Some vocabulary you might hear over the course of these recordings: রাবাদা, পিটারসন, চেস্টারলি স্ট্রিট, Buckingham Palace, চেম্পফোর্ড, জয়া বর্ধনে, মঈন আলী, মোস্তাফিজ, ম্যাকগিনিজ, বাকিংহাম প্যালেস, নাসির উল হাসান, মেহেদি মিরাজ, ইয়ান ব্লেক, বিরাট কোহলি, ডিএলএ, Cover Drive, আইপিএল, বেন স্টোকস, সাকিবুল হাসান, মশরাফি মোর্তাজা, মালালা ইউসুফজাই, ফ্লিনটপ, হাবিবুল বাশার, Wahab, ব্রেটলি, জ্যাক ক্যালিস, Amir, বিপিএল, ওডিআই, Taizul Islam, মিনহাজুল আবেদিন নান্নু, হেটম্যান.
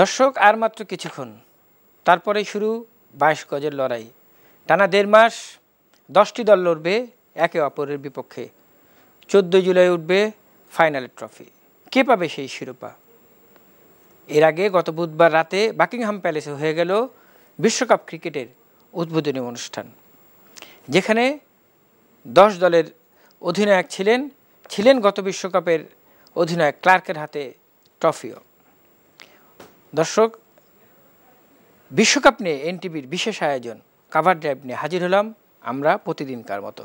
দর্শক আর মাত্র কিছুক্ষণ তারপরে শুরু 22 গজের লড়াই টানা দেড় মাস 10টি দল লড়বে একে অপরের বিপক্ষে 14 জুলাই উঠবে ফাইনালের ট্রফি কে পাবে সেই শিরোপা এর আগে গত বুধবার রাতে বাকিংহাম প্যালেসে হয়ে গেল বিশ্বকাপ ক্রিকেটের উদ্বোধনী অনুষ্ঠান যেখানে 10 দলের অধিনায়ক ছিলেন গত বিশ্বকাপের অধিনায়ক ক্লার্কের হাতে ট্রফিও দর্শক বিশ্বকাপ নিয়ে এনটিভির বিশেষ আয়োজন কভার ড্রাইভ নিয়ে হাজির হলাম আমরা প্রতিদিনকার মতো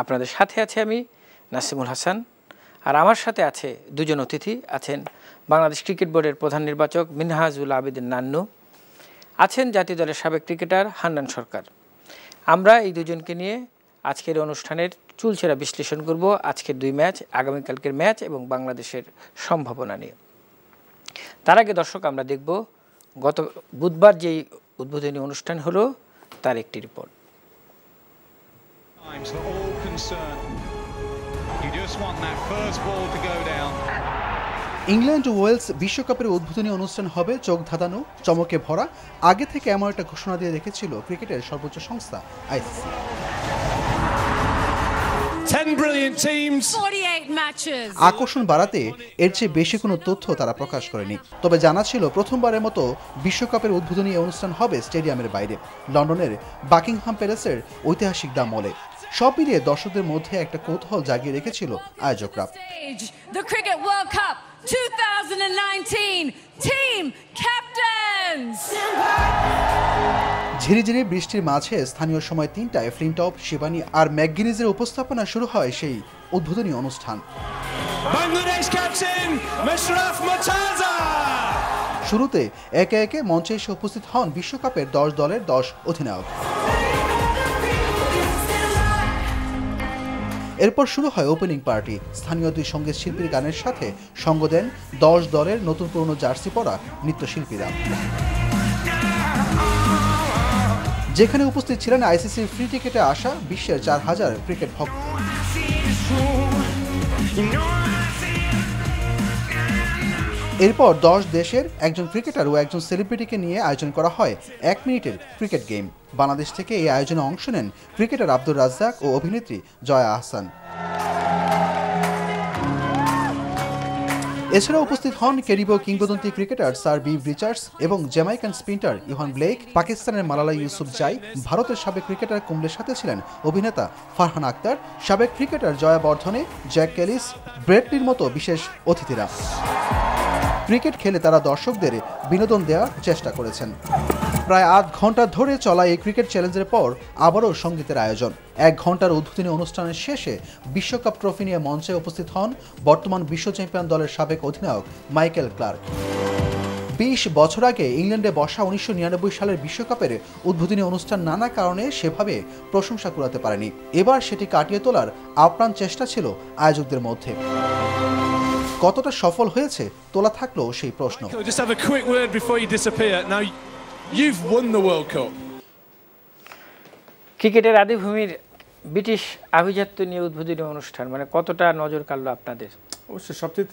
আপনাদের সাথে আছে আমি নাসির উল হাসান আর আমার সাথে আছে দুজন অতিথি আছেন বাংলাদেশ ক্রিকেট বোর্ডের প্রধান নির্বাচক মিনহাজুল আবেদিন নান্নু আছেন জাতীয় দলের সাবেক ক্রিকেটার হান্নান সরকার আমরা এই দুজনকে নিয়ে আজকের অনুষ্ঠানের চুলছেরা বিশ্লেষণ করব আজকের দুই ম্যাচ আগামী কালকের ম্যাচ এবং বাংলাদেশের সম্ভাবনা নিয়ে তার আগে দর্শক আমরা দেখব গত বুধবার যেই উদ্বোধনী অনুষ্ঠান হলো তার একটি রিপোর্ট ইংল্যান্ড ও ওয়েলস বিশ্বকাপের উদ্বোধনী অনুষ্ঠান হবে চোখ ধাঁধানো চমকে ভরা আগে থেকে এমন একটা ঘোষণা দিয়ে রেখেছিল ক্রিকেটের সর্বোচ্চ সংস্থা আইসিসি 10 brilliant teams 48 matches আকর্ষণ বাড়াতে এর চেয়ে বেশি কোনো তথ্য তারা প্রকাশ করেনি তবে জানা ছিল প্রথমবারের মতো বিশ্বকাপের উদ্বোধনী অনুষ্ঠান হবে স্টেডিয়ামের বাইরে লন্ডনের বাকিংহাম প্যালেসের ঐতিহাসিক ডা মলে সব মিলিয়ে দর্শকদের মধ্যে একটা কৌতূহল জাগিয়ে রেখেছিল আয়োজকরা the cricket world cup 2019 team captains ঝিরিঝিরি বৃষ্টির মাঝে স্থানীয় সময় ৩টায় ফ্লিনটপ, শিবানী আর ম্যাকগিনিজের উপস্থাপনা শুরু হয় সেই উদ্বোধনী অনুষ্ঠান। বাংলাদেশ ক্যাপ্টেন মশরাফি মোর্তাজা শুরুতে একে একে মঞ্চে এসে উপস্থিত হন বিশ্বকাপের ১০ দলের ১০ অধিনায়ক। এরপর শুরু হয় ওপেনিং পার্টি স্থানীয় দুই সঙ্গীত শিল্পীর গানের সাথে সঙ্গ দেন ১০ দলের নতুন পুরনো জার্সি পরা নৃত্যশিল্পীরা। যেখানে উপস্থিত ছিলেন আইসিসির ফ্রি টিকেটে আসা বিশ্বের ৪,০০০ ক্রিকেট ভক্ত এরপর ১০ দেশের একজন ক্রিকেটার ও একজন সেলিব্রিটিকে নিয়ে আয়োজন করা হয় ১ মিনিটের ক্রিকেট গেম বাংলাদেশ থেকে এই আয়োজনে অংশ নেন ক্রিকেটার আব্দুর রাজ্জাক ও অভিনেত্রী জয়া আহসান এছাড়া উপস্থিত হন ক্যারিবীয় কিংবদন্তি ক্রিকেটার স্যার ভিভ রিচার্ডস এবং জ্যামাইকান স্পিনার ইয়ান ব্লেক পাকিস্তানের মালালা ইউসুফজাই ভারতের সাবেক ক্রিকেটার কুম্বলের সাথে ছিলেন অভিনেতা ফারহান আখতার সাবেক cricketer জয়া বর্ধনে জ্যাক ক্যালিস ব্রেটলির মতো বিশেষ অতিথিরা ক্রিকেট খেলে তারা দর্শকদের বিনোদন দেওয়ার চেষ্টা করেছেন প্রায় ৮ ঘন্টা ধরে চলা এই ক্রিকেট চ্যালেঞ্জের পর আবারও সঙ্গীতের আয়োজন ১ ঘন্টার উদ্বোধনী অনুষ্ঠানের শেষে বিশ্বকাপ ট্রফি নিয়ে মঞ্চে উপস্থিত হন বর্তমান বিশ্ব চ্যাম্পিয়ন দলের সাবেক অধিনায়ক মাইকেল ক্লার্ক ২০ বছর আগে ইংল্যান্ডে বসা ১৯৯৯ সালের বিশ্বকাপের উদ্বোধনী অনুষ্ঠান নানা কারণে সেভাবে প্রশংসা কুড়াতে পারেনি এবার সেটি কাটিয়ে তোলার আপ্রাণ চেষ্টা ছিল আয়োজকদের মধ্যে কতটা সফল হয়েছে তোলা থাকলো সেই প্রশ্ন You've won the World Cup. ক্রিকেটের আদিভূমির ব্রিটিশ আভিজাত্য নিয়ে উদ্বোধনী অনুষ্ঠান মানে কতটা নজর কাড়লো আপনাদের অবশ্যই সবচেয়ে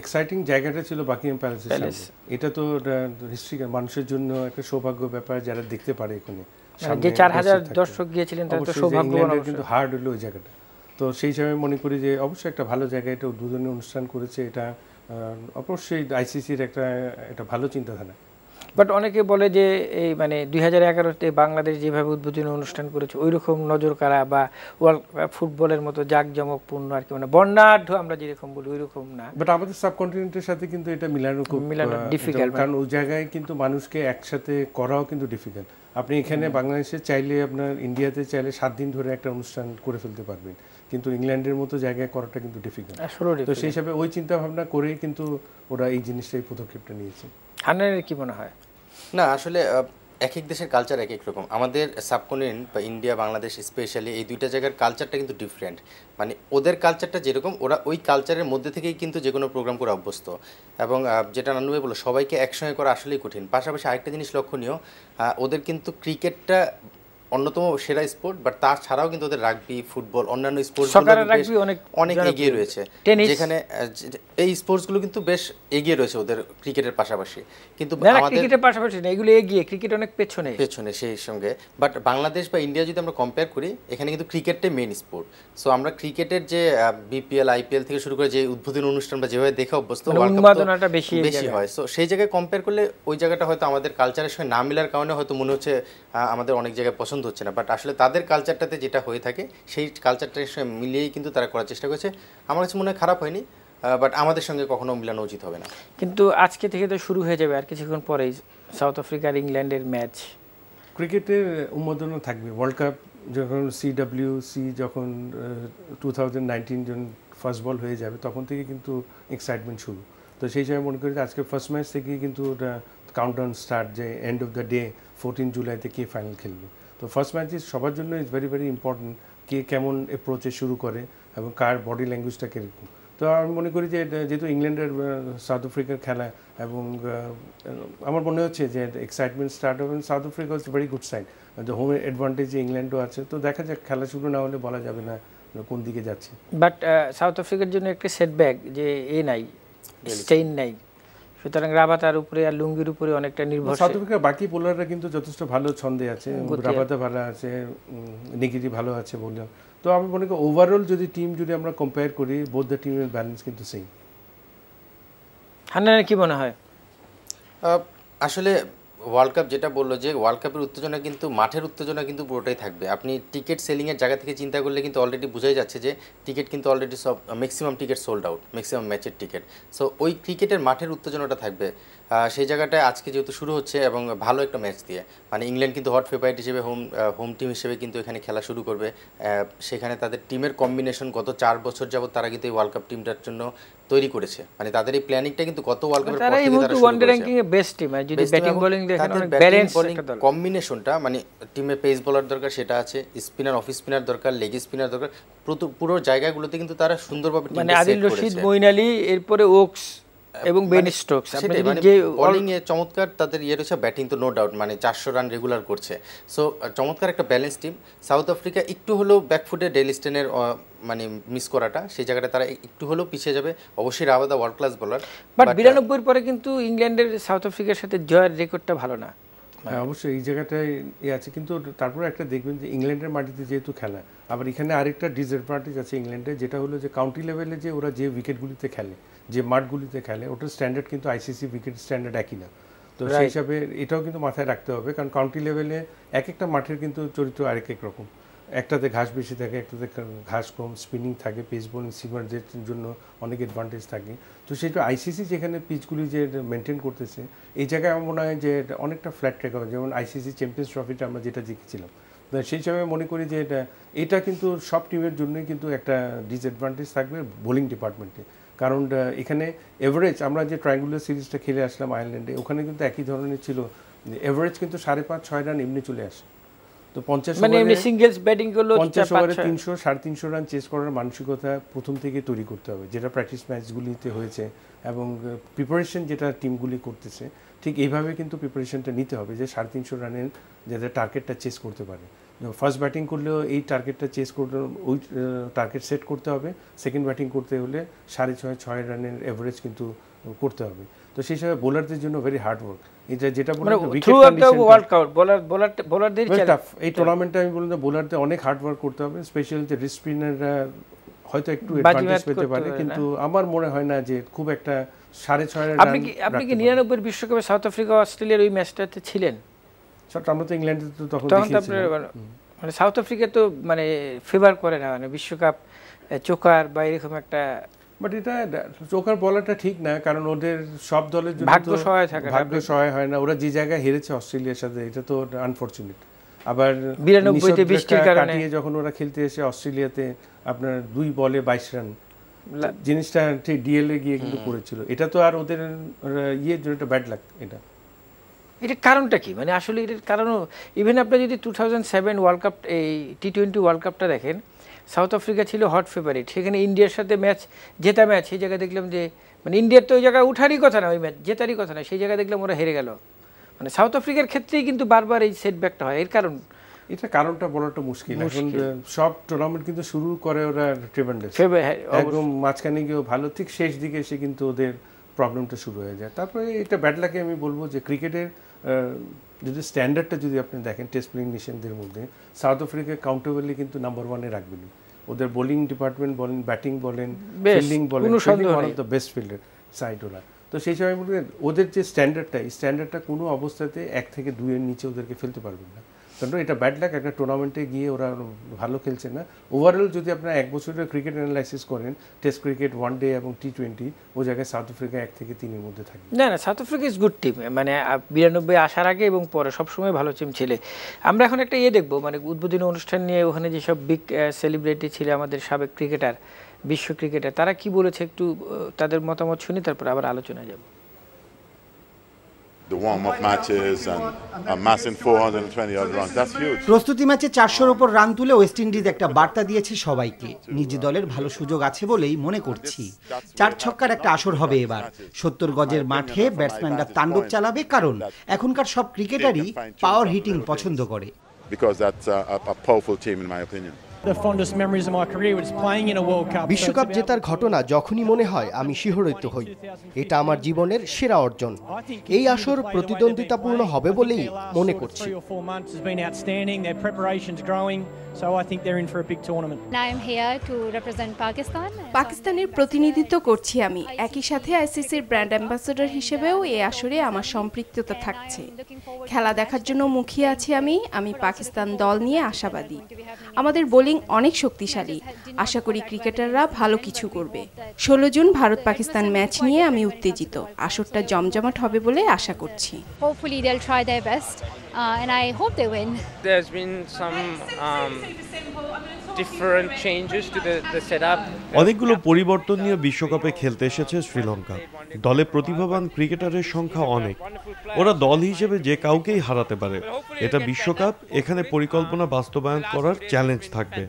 এক্সাইটিং জায়গাটা ছিল বাকিংহাম প্যালেস এটা তো হিস্ট্রি মানুষের জন্য একটা সৌভাগ্য ব্যাপার যারা দেখতে পারে এখানে যে ৪,০০০ দর্শক গিয়েছিলেন তারা তো সৌভাগ্য কিন্তু হার্ড হলো ওই জায়গাটা তো সেই সময় মনে করি যে অবশ্যই একটা ভালো জায়গা এটা উদ্বোধনী অনুষ্ঠান করেছে এটা অবশ্যই আইসিসির একটা ভালো চিন্তাধারা বাট অনেকে বলে যে এই মানে ২০১১তে বাংলাদেশ যেভাবে উদ্বোধনী অনুষ্ঠান করেছে ওইরকম নজর কাড়া বা ওয়ার্ল্ড ফুটবলের মতো জাঁকজমকপূর্ণ আর কি মানে বর্ণাঢ্য আমরা যেরকম বলি ওইরকম না বাট আমাদের সাবকন্টিনেন্টের সাথে কিন্তু এটা মিলানো খুব ডিফিকাল্ট কারণ ওই জায়গায় কিন্তু মানুষকে একসাথে করাও কিন্তু ডিফিকাল্ট আপনি এখানে বাংলাদেশে চাইলে আপনার ইন্ডিয়াতে চাইলে 7 দিন ধরে একটা অনুষ্ঠান করে ফেলতে পারবেন কিন্তু ইংল্যান্ডের মতো জায়গায় করাটা কিন্তু ডিফিকাল্ট তো সেই হিসাবে ওই চিন্তা ভাবনা করেই কিন্তু ওরা এই জিনিসটাই পদক্ষেপটা নিয়েছে হান্নানের কি মনে হয় না আসলে এক এক দেশের কালচার এক এক রকম আমাদের সাবকন্টিনেন্ট বা ইন্ডিয়া বাংলাদেশ স্পেশালি এই দুইটা জায়গার কালচারটা কিন্তু ডিফারেন্ট মানে ওদের কালচারটা যেরকম ওরা ওই কালচারের মধ্যে থেকেই কিন্তু যে কোনো প্রোগ্রাম করে অভ্যস্ত এবং যেটা নান্নু ভাই বলল সবাইকে একসঙ্গে করা আসলেই কঠিন পাশাপাশি আরেকটা জিনিস লক্ষণীয় ওদের কিন্তু ক্রিকেটটা অন্যতম সেরা স্পোর্ট, বাট তার ছাড়াও কিন্তু ওদের রাগবি, ফুটবল, অন্যান্য স্পোর্টসগুলো অনেক এগিয়ে রয়েছে, যেখানে এই স্পোর্টসগুলো কিন্তু বেশ এগিয়ে রয়েছে ওদের ক্রিকেটের পাশাপাশি। কিন্তু আমাদের ক্রিকেটের পাশাপাশি না, এগুলো এগিয়ে, ক্রিকেট অনেক পেছনে পেছনে সেই সঙ্গে। বাট বাংলাদেশ বা ইন্ডিয়া যদি আমরা কম্পেয়ার করি, এখানে কিন্তু ক্রিকেটটাই মেইন স্পোর্ট। সো আমরা ক্রিকেটের যে বিপিএল, আইপিএল থেকে শুরু করে যে উদ্বোধনী অনুষ্ঠান বা যেভাবে দেখে অভ্যস্ত, উন্মাদনাটা বেশি হয়। সো সেই জায়গায় কম্পেয়ার করলে ওই জায়গাটা হয়তো আমাদের কালচারের সঙ্গে না মেলার কারণে হয়তো মনে হচ্ছে আমাদের অনেক জায়গায় পছন্দ হচ্ছে না, বাট আসলে তাদের কালচারটাতে যেটা হয়ে থাকে সেই কালচারটার সঙ্গে মিলিয়েই কিন্তু তারা করার চেষ্টা করেছে। আমার কাছে মনে হয় খারাপ হয়নি, বাট আমাদের সঙ্গে কখনো মিলানো উচিত হবে না। কিন্তু আজকে থেকে তো শুরু হয়ে যাবে, আর কিছুক্ষণ পরেই সাউথ আফ্রিকার ইংল্যান্ডের ম্যাচ। ক্রিকেটের উন্মাদনা থাকবে। ওয়ার্ল্ড কাপ যখন CWC যখন 2019 যখন ফার্স্ট বল হয়ে যাবে, তখন থেকে কিন্তু এক্সাইটমেন্ট শুরু। তো সেই সময় মনে করি আজকে ফার্স্ট ম্যাচ থেকেই কিন্তু কাউন্টডাউন স্টার্ট, যে এন্ড অফ দ্য ডে 14 জুলাইতে কে ফাইনাল খেলবে। তো ফার্স্ট ম্যাচ সবার জন্য ইজ ভেরি ইম্পর্টেন্ট, কে কেমন অ্যাপ্রোচে শুরু করে এবং কার বডি ল্যাঙ্গুয়েজটা কীরকম। তো আমি মনে করি যে যেহেতু ইংল্যান্ডের সাউথ আফ্রিকার খেলা, এবং আমার মনে হচ্ছে যে এক্সাইটমেন্ট স্টার্ট হবে। South Africa is very good side, home অ্যাডভান্টেজে ইংল্যান্ডও আছে। তো দেখা যাক, খেলা শুরু না হলে বলা যাবে না কোন দিকে যাচ্ছে। বাট সাউথ আফ্রিকার জন্য একটা সেটব্যাক, যে এ নাই, স্টেইন নাই, সুতরাং রাবাদার উপরে আর লুঙ্গির উপরে অনেকটা নির্ভর। সাউথ আফ্রিকা বাকি বোলাররা কিন্তু যথেষ্ট ভালো ছন্দে আছে, রাবাদা ভালো আছে, নিগিরি ভালো আছে বললাম। তো আমি মনে করি ওভারঅল যদি টিম যদি আমরা কম্পেয়ার করি, বোথ দ্য টিমের ব্যালেন্স কিন্তু সেম। হান্নানের কি মনে হয়? আসলে ওয়ার্ল্ড কাপ যেটা বললো, যে ওয়ার্ল্ড কাপের উত্তেজনা কিন্তু মাঠের উত্তেজনা কিন্তু পুরোটাই থাকবে। আপনি টিকিট সেলিংয়ের জায়গা থেকে চিন্তা করলে কিন্তু অলরেডি বোঝাই যাচ্ছে যে টিকিট কিন্তু অলরেডি সব maximum ticket sold out, maximum ম্যাচের টিকিট। সো ওই ক্রিকেটের মাঠের উত্তেজনাটা থাকবে। সেই জায়গাটায় আজকে যেহেতু শুরু হচ্ছে এবং ভালো একটা ম্যাচ দিয়ে, মানে ইংল্যান্ড কিন্তু হট ফেভারিট হিসেবে হোম টিম হিসেবে কিন্তু এখানে খেলা শুরু করবে। সেখানে তাদের টিমের কম্বিনেশন গত 4 বছর যাবত তারা কিন্তু এই ওয়ার্ল্ড কাপ টিমটার জন্য তৈরি করেছে, মানে তাদের এই প্ল্যানিংটা কিন্তু গত ওয়ার্ল্ড কাপের পর থেকে তারা ওয়ান ডে র্যাঙ্কিং এ বেস্ট টিম। আর যদি ব্যাটিং বোলিং দেখেন, অনেক ব্যালেন্স একটা কম্বিনেশনটা, মানে টিমে পেস বোলার দরকার, সেটা আছে, স্পিনার অফ স্পিনার দরকার, লেগ স্পিনার দরকার, পুরো জায়গাগুলোতে কিন্তু তারা সুন্দরভাবে টিম সেট করেছে। মানে আদিল রশিদ, মঈন আলী, এরপরে ওকস এবং বেন স্টোকস, আপনাদের যে বোলিং এ চমৎকার তাদের ইয়ে রয়েছে, ব্যাটিং তো নো ডাউট, মানে 400 রান রেগুলার করছে। সো চমৎকার একটা ব্যালেন্স টিম। সাউথ আফ্রিকা একটু হলো ব্যাকফুটে, ডেলিস্টেনের মানে মিস করাটা, সেই জায়গাটা তারা একটু হলেও পিছিয়ে যাবে। অবশ্যই রাবাদা world class bowler, but 92 পরে কিন্তু ইংল্যান্ডের সাউথ আফ্রিকার সাথে জয়ের রেকর্ডটা ভালো না। হ্যাঁ অবশ্যই এই জায়গাটায় ইয়ে আছে, কিন্তু তারপরে একটা দেখবেন যে ইংল্যান্ডের মাটিতে যেহেতু খেলা, আবার এখানে আরেকটা ডিসঅ্যাডভান্টেজ আছে ইংল্যান্ডে, যেটা হলো যে কাউন্টি লেভেলে যে ওরা যে উইকেটগুলিতে খেলে, যে মাঠগুলিতে খেলে, ওটার স্ট্যান্ডার্ড কিন্তু ICC উইকেট স্ট্যান্ডার্ড একই না। তো সেই হিসাবে এটাও কিন্তু মাথায় রাখতে হবে, কারণ কাউন্টি লেভেলে এক একটা মাঠের কিন্তু চরিত্র আরেক এক রকম। একটাতে ঘাস বেশি থাকে, একটাতে ঘাস কম, স্পিনিং থাকে, পেস বোলিং সিমারদের জন্য অনেক অ্যাডভান্টেজ থাকে। তো সেই ICC যেখানে পিচগুলি যে মেনটেন করতেছে, এই জায়গায় আমার মনে হয় যে অনেকটা ফ্ল্যাট ট্র্যাক হবে। যেমন ICC চ্যাম্পিয়ন্স ট্রফিটা আমরা যেটা জিতেছিলাম, সেই হিসাবে মনে করি যে এটা কিন্তু সব টিমের জন্যই কিন্তু একটা ডিসঅ্যাডভান্টেজ থাকবে বোলিং ডিপার্টমেন্টে। কারণ এখানে এভারেজ আমরা যে ট্রায়াঙ্গুলার সিরিজটা খেলে আসলাম আয়ারল্যান্ডে, ওখানে কিন্তু একই ধরনের ছিল, এভারেজ কিন্তু 5.5-6 রান এমনি চলে আসে। তো 50 ওভারে 300-350 রান চেস করার মানসিকতা প্রথম থেকে তৈরি করতে হবে, যেটা প্র্যাকটিস ম্যাচগুলিতে হয়েছে এবং প্রিপারেশন যেটা টিমগুলি করতেছে, ঠিক এইভাবে কিন্তু প্রিপারেশনটা নিতে হবে যে 350 রানের যাতে টার্গেটটা চেস করতে পারে। ফার্স্ট ব্যাটিং করলেও এই টার্গেটটা চেস করতে, ওই টার্গেট সেট করতে হবে। সেকেন্ড ব্যাটিং করতে হলে 6.5-6 রানের অ্যাভারেজ কিন্তু করতে হবে। তো সেই হিসাবে বোলারদের জন্য ভেরি হার্ড ওয়ার্ক, এটা যেটা এই টুর্নামেন্টে আমি বললাম বোলারদের অনেক হার্ড ওয়ার্ক করতে হবে। স্পেশালি যে রিস্ট স্পিনাররা হয়তো একটু অ্যাডভান্টেজ পেতে পারে, কিন্তু আমার মনে হয় না যে খুব একটা 6.5 রান। আপনি কি ৯৯ বিশ্বকাপে সাউথ আফ্রিকা অস্ট্রেলিয়ার ওই ম্যাচটাতে ছিলেন? আমরা তো ইংল্যান্ডে তো তখন মানে সাউথ আফ্রিকা তো মানে ফেভার করে না, মানে বিশ্বকাপ চোকার বা এরকম একটা, বাট এটা চোকার বলাটা ঠিক না, কারণ ওদের সব দলের জন্য ভাগ্য সহায় হয় না। ওরা যে জায়গায় হেরেছে অস্ট্রেলিয়ার সাথে, এটা তো আনফর্চুনেট। আবার ৯২-তে বৃষ্টির কারণে যখন ওরা খেলতে এসে অস্ট্রেলিয়াতে আপনার 2 বলে 22 রান জিনিসটা ঠিক ডিএলএ গিয়ে কিন্তু করেছিল, এটা তো আর ওদের ইয়ের জন্য একটা ব্যাড লাক। এটা এটার কারণটা কি, মানে আসলে এটার কারণও ইভেন আপনি যদি 2007 ওয়ার্ল্ড কাপ, এই T20 ওয়ার্ল্ড কাপটা দেখেন, সাউথ আফ্রিকা ছিল হট ফেভারিট, সেখানে ইন্ডিয়ার সাথে ম্যাচ জেতা ম্যাচ, সেই জায়গায় দেখলাম যে মানে ইন্ডিয়ার তো ওই জায়গায় উঠারই কথা না, ওই ম্যাচ জেতারই কথা না, সেই জায়গায় দেখলাম ওরা হেরে গেল। মানে সাউথ আফ্রিকার ক্ষেত্রেই কিন্তু বারবার এই সেটব্যাকটা হয়, এর কারণ এটা কারণটা বলাটা মুশকিল এখন সব টুর্নামেন্ট কিন্তু শুরু করে ওরা ট্রিভেন্ডেস একদম মাঝখানে গিয়ে ভালো ঠিক শেষ দিকে এসে কিন্তু ওদের প্রবলেমটা শুরু হয়ে যায় তারপরে এটা ব্যাড লাগে আমি বলবো যে ক্রিকেটের যদি স্ট্যান্ডার্ডটা যদি আপনি দেখেন টেস্ট প্লেইং নেশনদের মধ্যে সাউথ আফ্রিকা কাউন্টেবলি কিন্তু নাম্বার 1 এ রাখবে ওদের বোলিং ডিপার্টমেন্ট বলেন ব্যাটিং বলেন ফিল্ডিং বলেন one of the best fielder side ওরা তো সেই সময় বলতে ওদের যে স্ট্যান্ডার্ডটা এই স্ট্যান্ডার্ডটা কোনো অবস্থাতে 1 থেকে 2 এর নিচে ওদেরকে ফেলতে পারবে না কারণ এটা ব্যাড লাক একটা টুর্নামেন্টে গিয়ে ওরা ভালো খেলছে না ওভারঅল যদি আপনি এক বছরের ক্রিকেট অ্যানালাইসিস করেন টেস্ট ক্রিকেট ওয়ানডে এবং টি20 ওই জায়গায় সাউথ আফ্রিকা 1 থেকে 3 এর মধ্যে থাকে না না South Africa is good team মানে 92 আসার আগে এবং পরে সব সময় ভালো টিম ছিল আমরা এখন একটা দেখব মানে উদ্বোধনী অনুষ্ঠান নিয়ে ওখানে যে সব বিগ সেলিব্রিটি ছিল আমাদের সাবেক ক্রিকেটার বিশ্ব ক্রিকেটার তারা কি বলেছে একটু তাদের মতামত শুনি তারপর আবার আলোচনা যাব The warm-up matches and amassing 420 odd runs. That's huge. প্রস্তুতি ম্যাচে 400 এর উপর রান তুলে ওয়েস্ট ইন্ডিজ একটা বার্তা দিয়েছে সবাইকে। নিজ দলের ভালো সুযোগ আছে বলেই মনে করছি। চার ছক্কার একটা আসর হবে এবার। 70 গজের মাঠে ব্যাটসম্যানরা তাণ্ডব চালাবে কারণ এখনকার সব ক্রিকেটারই পাওয়ার হিটিং পছন্দ করে। Because that's a powerful team in my opinion. The fondest memories of my career was playing in a World Cup. বিশ্বকাপ জেতার ঘটনা যখনই মনে হয় আমি শিহরিত হই। এটা আমার জীবনের সেরা অর্জন। এই আসর প্রতিদ্বন্দ্বিতাপূর্ণ হবে বলেই মনে করছি। পাকিস্তানের প্রতিনিধিত্ব করছি আমি। একই সাথে আইসিসির ব্র্যান্ড অ্যাম্বাসেডর হিসেবেও এই আসরে আমার সম্পৃক্ততা থাকছে। খেলা দেখার জন্য মুখিয়ে আছি আমি। আমি পাকিস্তান দল নিয়ে আশাবাদী। আমাদের অনেক শক্তিশালী আশা করি ক্রিকেটাররা ভালো কিছু করবে 16 জুন ভারত পাকিস্তান ম্যাচ নিয়ে আমি উত্তেজিত আসরটা জমজমাট হবে বলে আশা করছি hopefully they will try their best and I hope they win there has been some different changes to the setup অনেকগুলো পরিবর্তন নিয়ে বিশ্বকাপে খেলতে এসেছে শ্রীলঙ্কা দলে প্রতিভাবান ক্রিকেটারের সংখ্যা অনেক ওরা দল হিসেবে যে কাউকেই হারাতে পারে এটা বিশ্বকাপ এখানে পরিকল্পনা বাস্তবায়ন করার চ্যালেঞ্জ থাকবে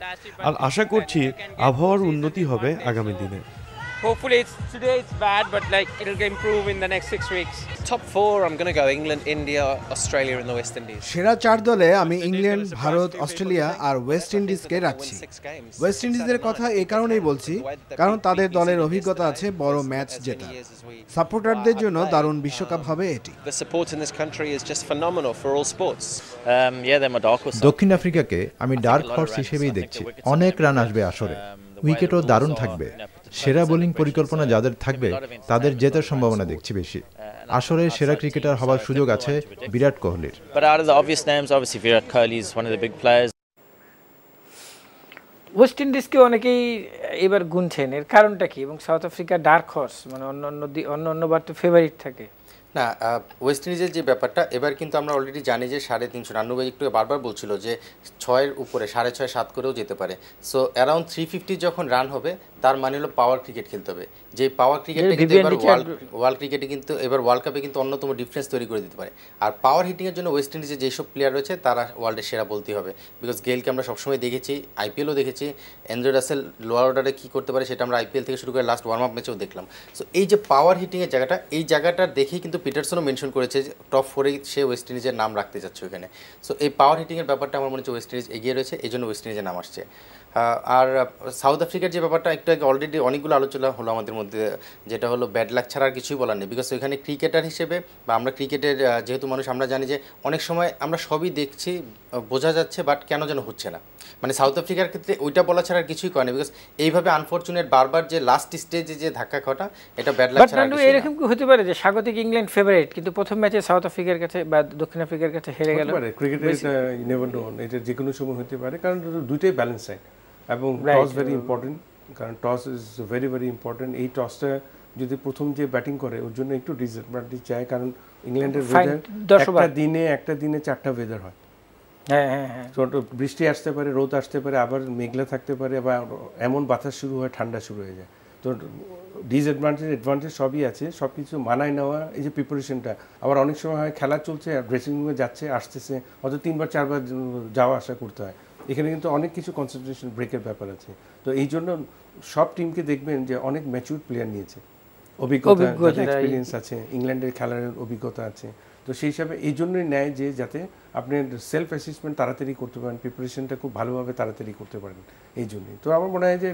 আর আশা করছি আবহাওয়ার উন্নতি হবে আগামী দিনে Hopefully it's, today it's bad but like it'll improve in the next 6 weeks. Top 4 I'm going to go England, India, Australia and the West Indies. সেরা চার দলে আমি ইংল্যান্ড, ভারত, অস্ট্রেলিয়া আর ওয়েস্ট ইন্ডিজকে রাখছি। ওয়েস্ট ইন্ডিজের কথা এই কারণেই বলছি কারণ তাদের দলের অভিজ্ঞতা আছে বড় ম্যাচ জেতা। সাপোর্টারদের জন্য দারুণ বিশ্বকাপ হবে এটি। The support in this country is just phenomenal for all sports. দক্ষিণ আফ্রিকাকে আমি ডার্ক হর্স হিসেবেই দেখছি। অনেক রান আসবে আসরে। উইকেটও দারুণ থাকবে। সেরা বোলিং পরিকল্পনা যাদের থাকবে তাদের জেতার সম্ভাবনা দেখছি বেশি আসলে সেরা ক্রিকেটার হওয়ার সুযোগ আছে বিরাট কোহলির বিরাট কোহলি is one of the big players West ইন্ডিজকে অনেকেই এবার গুনছেন এর কারণটা কি এবং সাউথ আফ্রিকা ডার্ক হর্স মানে অন্যবার তো ফেভারিট থাকে না ওয়েস্ট ইন্ডিজের যে ব্যাপারটা এবার কিন্তু আমরা অলরেডি জানি যে 350 একটু বারবার বলছিল যে 6 এর উপরে 6.5 7 করেও যেতে পারে সো অ্যারাউন্ড 350 যখন রান হবে তার মানে হলো পাওয়ার ক্রিকেট খেলতে হবে যে পাওয়ার ক্রিকেটে কিন্তু এবার ওয়ার্ল্ড ক্রিকেটে কিন্তু এবার ওয়ার্ল্ড কাপে কিন্তু অন্যতম ডিফারেন্স তৈরি করে দিতে পারে আর পাওয়ার হিটিংয়ের জন্য ওয়েস্ট ইন্ডিজে যেসব প্লেয়ার রয়েছে তারা ওয়ার্ল্ডের সেরা বলতে হবে বিকজ গেইলকে আমরা সবসময় দেখেছি আইপিএলও দেখেছি অ্যান্ড্রু রাসেল লোয়ার অর্ডারে কী করতে পারে সেটা আমরা আইপিএল থেকে শুরু করে লাস্ট ওয়ার্ম আপ ম্যাচেও দেখলাম সো এই যে পাওয়ার হিটিংয়ের জায়গাটা এই জায়গাটা দেখেই কিন্তু পিটারসনও মেনশন করেছে টপ ফোরে সে ওয়েস্ট ইন্ডিজের নাম রাখতে চাচ্ছে ওখানে সো এই পাওয়ার হিটিংয়ের ব্যাপারটা আমার মনে হচ্ছে ওয়েস্ট ইন্ডিজ এগিয়ে রয়েছে এই জন্য ওয়েস্ট ইন্ডিজের নাম আসছে আর সাউথ আফ্রিকার যে ব্যাপারটা একটু আগে অলরেডি অনেকগুলো আলোচনা হলো আমাদের মধ্যে যেটা হলো ব্যাড লাক ছাড়া আর কিছুই বলার নেই বিকজ ওইখানে ক্রিকেটার হিসেবে বা আমরা ক্রিকেটের যেহেতু মানুষ আমরা জানি যে অনেক সময় আমরা সবই দেখছি বোঝা যাচ্ছে বাট কেন যেন হচ্ছে না মানে সাউথ আফ্রিকার ক্ষেত্রে ওইটা বলা ছাড়া আর কিছুই করে না বিকজ এইভাবে আনফর্চুনেট বারবার যে লাস্ট স্টেজে যে ধাক্কা খাওয়াটা এটা ব্যাড লাক ছাড়া এরকম কি হতে পারে যে স্বাগতিক ইংল্যান্ড ফেভারিট কিন্তু প্রথম ম্যাচে সাউথ আফ্রিকার কাছে বা দক্ষিণ আফ্রিকার কাছে হেরে গেল ক্রিকেটের ইউ নেভার নো এটা যে কোনো সময় হতে পারে কারণ দুটোই ব্যালেন্স হয় এবং টস ভেরি ইম্পর্টেন্ট কারণ toss is very very important এই টসটা যদি প্রথম যে ব্যাটিং করে ওর জন্য একটু ডিসঅ্যাডভান্টেজ চায় কারণ ইংল্যান্ডের ওয়েদার একটা দিনে চারটা ওয়েদার হয় হ্যাঁ হ্যাঁ হ্যাঁ বৃষ্টি আসতে পারে রোদ আসতে পারে আবার মেঘলা থাকতে পারে বা এমন বাতাস শুরু হয় ঠান্ডা শুরু হয়ে যায় তো ডিসঅ্যাডভান্টেজ অ্যাডভান্টেজ সবই আছে সব কিছু মানায় নেওয়া এই যে প্রিপারেশনটা আবার অনেক সময় হয় খেলা চলছে ড্রেসিংরুমে যাচ্ছে আসতেছে হয়তো 3 বার 4 বার যাওয়া আসা করতে হয় এখানে কিন্তু অনেক কিছু কনসেন্ট্রেশন ব্রেকের ব্যাপার আছে তো এই জন্য সব টিমকে দেখবেন যে অনেক ম্যাচিউর প্লেয়ার নিয়েছে অভিজ্ঞতা এক্সপিরিয়েন্স আছে ইংল্যান্ডের খেলার অভিজ্ঞতা আছে তো সেই হিসাবে এই জন্যই নেয় যে যাতে আপনার সেলফ অ্যাসেসমেন্ট তাড়াতাড়ি করতে পারেন প্রিপারেশনটা খুব ভালোভাবে তাড়াতাড়ি করতে পারেন এই জন্য তো আমার মনে হয় যে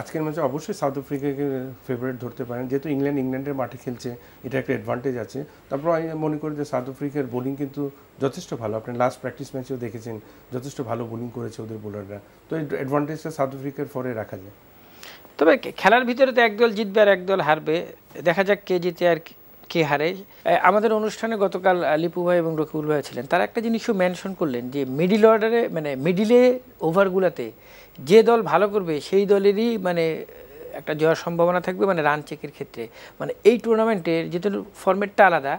আজকের ম্যাচে অবশ্যই সাউথ আফ্রিকাকে ফেভারিট ধরতে পারেন যেহেতু ইংল্যান্ডের মাঠে খেলছে এটা একটা অ্যাডভান্টেজ আছে তারপর আমি মনে করি যে সাউথ আফ্রিকার বোলিং কিন্তু যথেষ্ট ভালো আপনি লাস্ট প্র্যাকটিস ম্যাচেও দেখেছেন যথেষ্ট ভালো বোলিং করেছে ওদের বোলাররা তো এই অ্যাডভান্টেজটা সাউথ আফ্রিকার ফরে রাখা যায় তবে খেলার ভিতরে তো একদল জিতবে আর একদল হারবে দেখা যাক কে জিতে আর কে হারে আমাদের অনুষ্ঠানে গতকাল লিপু ভাই এবং রকিবুল ভাই ছিলেন তার একটা জিনিসও মেনশন করলেন যে মিডল অর্ডারে মানে মিডলে ওভারগুলোতে যে দল ভালো করবে সেই দলেরই মানে একটা জয়ের সম্ভাবনা থাকবে মানে রান চেকের ক্ষেত্রে মানে এই টুর্নামেন্টের যেটা ফরম্যাটটা আলাদা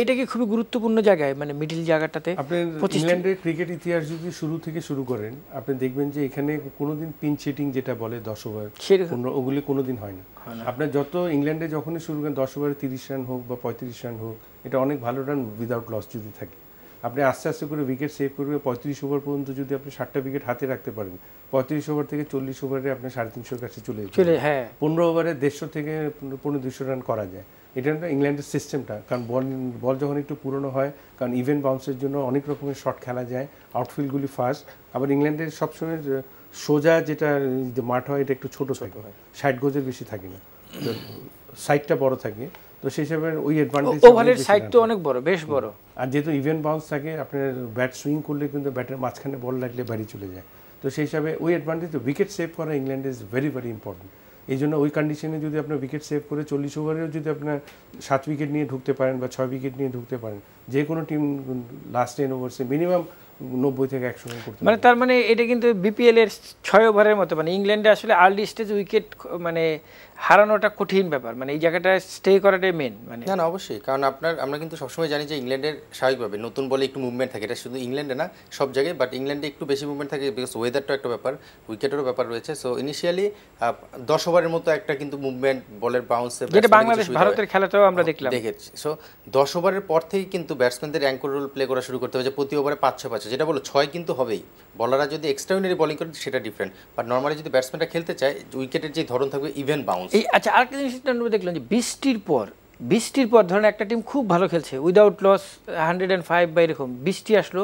এটা কি খুব গুরুত্বপূর্ণ জায়গায় মানে মিডল জায়গাটাতে আপনি ইংল্যান্ডের ক্রিকেট ইতিহাস যদি শুরু থেকে শুরু করেন আপনি দেখবেন যে এখানে কোনোদিন পিঞ্চ হিটিং যেটা বলে 10 ওভার ওগুলি কোনোদিন হয় না আপনি যত ইংল্যান্ডে যখনই শুরু করেন 10 ওভারে 30 রান হোক বা 35 রান হোক এটা অনেক ভালো রান উইদাউট লস যদি থাকে আপনি আস্তে আস্তে করে উইকেট সেভ করবে 35 ওভার পর্যন্ত যদি আপনি 60টা উইকেট হাতে রাখতে পারেন 35 ওভার থেকে 40 ওভারে আপনি 350 কাছে চলে যাবে হ্যাঁ 15 ওভারে 150 থেকে 15-200 রান করা যায় এটা ইংল্যান্ডের সিস্টেমটা কারণ বল যখন একটু পুরনো হয় কারণ ইভেন বাউন্সের জন্য অনেক রকমের শট খেলা যায় আউটফিল্ডগুলি ফাস্ট আবার ইংল্যান্ডের সবসময় সোজা যেটা মাঠ হয় এটা একটু ছোটো ছোটো হয় 60 গজের বেশি থাকে না সাইডটা বড় থাকে তো সেই হিসাবে ওই অ্যাডভান্টেজ ওভারের সাইড তো অনেক বড় বেশ বড় আর যেহেতু ইভেন বাউন্স থাকে আপনার ব্যাট সুইং করলে কিন্তু ব্যাটের মাঝখানে বল লাগলে বাড়ি চলে যায় তো সেই হিসাবে ওই অ্যাডভান্টেজ উইকেট সেভ করা ইংল্যান্ড ইজ ভেরি ইম্পর্টেন্ট এই জন্য ওই কন্ডিশনে যদি আপনার উইকেট সেভ করে 40 ওভারেও যদি আপনার 7 উইকেট নিয়ে ঢুকতে পারেন বা 6 উইকেট নিয়ে ঢুকতে পারেন যে কোনো টিম লাস্ট 10 ওভারসে মিনিমাম 90 থেকে 100 রান করতে মানে তার মানে এটা কিন্তু বিপিএল এর 6 ওভারের মতো মানে ইংল্যান্ডে আসলে আর্লি স্টেজ উইকেট মানে হারানোটা কঠিন ব্যাপার মানে এই জায়গাটা স্টে করাটাই মেন মানে না না অবশ্যই কারণ আপনার আমরা কিন্তু সবসময় জানি যে ইংল্যান্ডের স্বাভাবিকভাবে নতুন বলে একটু মুভমেন্ট থাকে এটা শুধু ইংল্যান্ডে না সব জায়গায় বাট ইংল্যান্ডে একটু বেশি মুভমেন্ট থাকে বিকজ ওয়েদারটাও একটা ব্যাপার উইকেটেরও ব্যাপার রয়েছে সো ইনিশিয়ালি 10 ওভারের মতো একটা কিন্তু মুভমেন্ট বলের বাউন্সে যেটা বাংলাদেশ ভারতের খেলাটাও আমরা দেখলাম দেখেছি সো 10 ওভারের পর থেকে কিন্তু ব্যাটসম্যানদের অ্যাঙ্কর রোল প্লে করা শুরু করতে হবে যে প্রতি ওভারে 5-6 যেটা বলো 6 কিন্তু হবেই বলাররা যদি এক্সট্রাঅর্ডিনারি বোলিং করে সেটা ডিফারেন্ট বাট নরমালি যদি ব্যাটসম্যানরা খেলতে চায় উইকেটের যে ধরন থাকবে ইভেন বাউন্স এই আচ্ছা আরেকটা জিনিস আমরা দেখলাম যে 20টির পর ধরুন একটা টিম খুব ভালো খেলছে উইদাউট লস 105 বা এরকম 20টি আসলো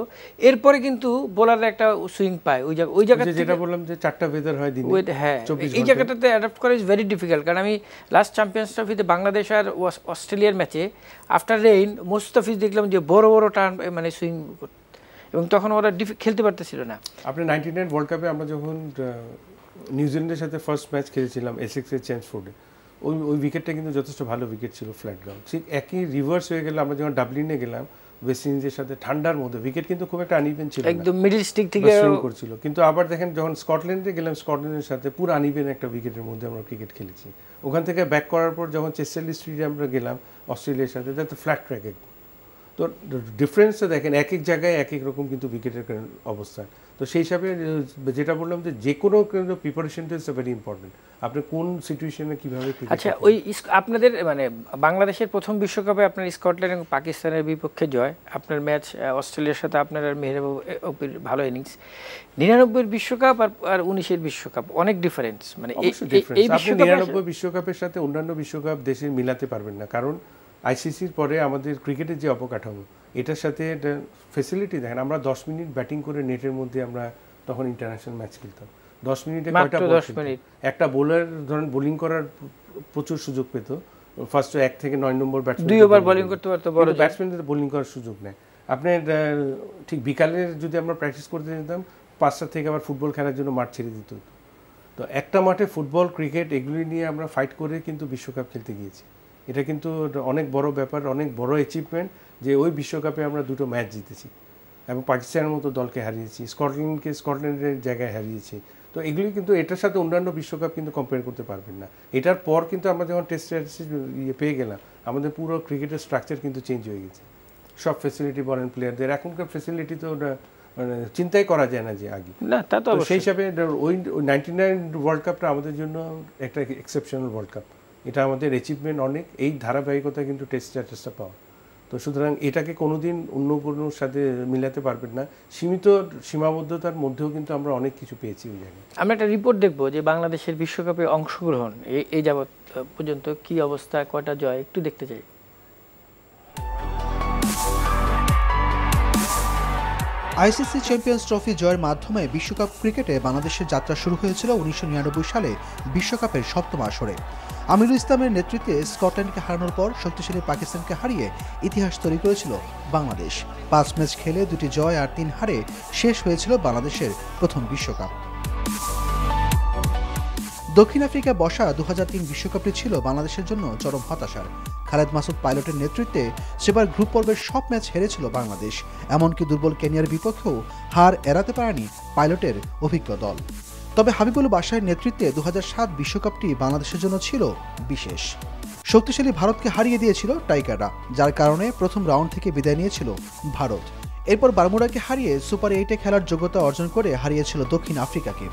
এরপরে কিন্তু বোলাররা একটা সুইং পায় ওই জায়গাতে যেটা বললাম যে 4টা ওয়েদার হয় দিনে হ্যাঁ এই জায়গাটাতে অ্যাডাপ্ট করা ইজ ভেরি ডিফিকাল্ট কারণ আমি লাস্ট চ্যাম্পিয়ন্স ট্রফিতে বাংলাদেশ আর অস্ট্রেলিয়ার ম্যাচে আফটার রেইন মোস্তাফিজ দেখলাম যে বড় টার্ন মানে সুইং এবং তখন ওরা খেলতে পারতেছিল না আপনি 1999 ওয়ার্ল্ড কাপে আমরা যখন নিউজিল্যান্ডের সাথে ফার্স্ট ম্যাচ খেলেছিলাম এসেক্সের চেম্পফোর্ডে ওই উইকেটটা কিন্তু যথেষ্ট ভালো উইকেট ছিল ফ্ল্যাট গ্রাউন্ড ঠিক একই রিভার্স হয়ে গেল আমরা যখন ডাবলিনে গেলাম ওয়েস্ট ইন্ডিজের সাথে ঠান্ডার মধ্যে উইকেট কিন্তু খুব একটা আনইভেন ছিল একদম মিডল স্টিক থেকে সুইং করছিল কিন্তু আবার দেখেন যখন স্কটল্যান্ডে গেলাম স্কটল্যান্ডের সাথে পুরো আনইভেন একটা উইকেটের মধ্যে আমরা ক্রিকেট খেলেছি ওখান থেকে ব্যাক করার পর যখন চেস্টারলি স্ট্রিটে আমরা গেলাম অস্ট্রেলিয়ার সাথে তাতে ফ্ল্যাট ট্র্যাক তো ডিফারেন্সটা দেখেন এক এক জায়গায় এক এক রকম কিন্তু উইকেটের অবস্থান তো সেই হিসাবে যেটা বললাম যে কোনো প্রিপারেশনটা ইজ ভেরি ইম্পর্টেন্ট আপনি কোন সিচুয়েশনে কীভাবে আচ্ছা ওই আপনাদের মানে বাংলাদেশের প্রথম বিশ্বকাপে আপনার স্কটল্যান্ড এবং পাকিস্তানের বিপক্ষে জয় আপনার ম্যাচ অস্ট্রেলিয়ার সাথে আপনার আর মেহরবাব ভালো ইনিংস 99 বিশ্বকাপ আর 19 বিশ্বকাপ অনেক ডিফারেন্স মানে এই 99 বিশ্বকাপের সাথে অন্যান্য বিশ্বকাপ দেশের মিলাতে পারবেন না কারণ আইসিসির পরে আমাদের ক্রিকেটের যে অবকাঠামো এটার সাথে ফেসিলিটি দেখেন আমরা 10 মিনিট ব্যাটিং করে নেটের মধ্যে আমরা তখন ইন্টারন্যাশনাল ম্যাচ খেলতাম 10 মিনিটে কয়টা একটা বোলার ধরেন বোলিং করার প্রচুর সুযোগ পেত ফার্স্ট 1 থেকে 9 নম্বর ব্যাটসম্যান 2 ওভার বোলিং করতে পারতো বড় ব্যাটসম্যানদের বোলিং করার সুযোগ নেই আপনি ঠিক বিকালের যদি আমরা প্র্যাকটিস করতে যেতাম 5টা থেকে আবার ফুটবল খেলার জন্য মাঠ ছেড়ে দিত তো একটা মাঠে ফুটবল ক্রিকেট এগুলি নিয়ে আমরা ফাইট করে কিন্তু বিশ্বকাপ খেলতে গিয়েছি এটা কিন্তু অনেক বড় ব্যাপার অনেক বড় অ্যাচিভমেন্ট যে ওই বিশ্বকাপে আমরা 2টো ম্যাচ জিতেছি এবং পাকিস্তানের মতো দলকে হারিয়েছি স্কটল্যান্ডের জায়গায় হারিয়েছি তো এগুলি কিন্তু এটার সাথে অন্যান্য বিশ্বকাপ কিন্তু কম্পেয়ার করতে পারবেন না এটার পর কিন্তু আমরা যখন টেস্ট ইয়ে পেয়ে গেলাম আমাদের পুরো ক্রিকেটের স্ট্রাকচার কিন্তু চেঞ্জ হয়ে গেছে সব ফেসিলিটি বলেন প্লেয়ারদের এখনকার ফেসিলিটি তো মানে চিন্তাই করা যায় না যে আগে না তা তো সেই হিসাবে ওই 99 ওয়ার্ল্ড কাপটা আমাদের জন্য একটা এক্সেপশনাল ওয়ার্ল্ড কাপ এটা আমাদের অ্যাচিভমেন্ট অনেক এই ধারাবাহিকতা কিন্তু টেস্ট স্ট্যাটাসটা পাওয়া তো সুতরাং এটাকে কোনোদিন অন্য কোনোর সাথে মিলাতে পারবেন না সীমাবদ্ধতার মধ্যেও কিন্তু আমরা অনেক কিছু পেয়েছি ওই জায়গায় আমরা একটা রিপোর্ট দেখবো যে বাংলাদেশের বিশ্বকাপে অংশগ্রহণ এই যাবৎ পর্যন্ত কি অবস্থা কয়টা জয় একটু দেখতে চাই আইসিসি চ্যাম্পিয়ন্স ট্রফি জয়ের মাধ্যমে বিশ্বকাপ ক্রিকেটে বাংলাদেশের যাত্রা শুরু হয়েছিল ১৯৯৯ সালে বিশ্বকাপের সপ্তম আসরে। আমিরুল ইসলামের নেতৃত্বে স্কটল্যান্ডকে হারানোর পর শক্তিশালী পাকিস্তানকে হারিয়ে ইতিহাস তৈরি করেছিল বাংলাদেশ। ৫ ম্যাচ খেলে ২টি জয় আর ৩ হারে শেষ হয়েছিল বাংলাদেশের প্রথম বিশ্বকাপ। দক্ষিণ আফ্রিকা বসা ২০০৩ বিশ্বকাপটি ছিল বাংলাদেশের জন্য চরম হতাশার। খালেদ মাসুদ পাইলটের নেতৃত্বে সেবার গ্রুপ পর্বের সব ম্যাচ হেরেছিল বাংলাদেশ। এমনকি দুর্বল কেনিয়ার বিপক্ষেও হার এড়াতে পারেনি পাইলটের অভিজ্ঞ দল। তবে হাবিবুল বাশারের নেতৃত্বে ২০০৭ বিশ্বকাপটি বাংলাদেশের জন্য ছিল বিশেষ। শক্তিশালী ভারতকে হারিয়ে দিয়েছিল টাইগাররা, যার কারণে প্রথম রাউন্ড থেকে বিদায় নিয়েছিল ভারত। এরপর বারমুডাকে হারিয়ে সুপার ৮-এ খেলার যোগ্যতা অর্জন করে হারিয়েছিল দক্ষিণ আফ্রিকাকে।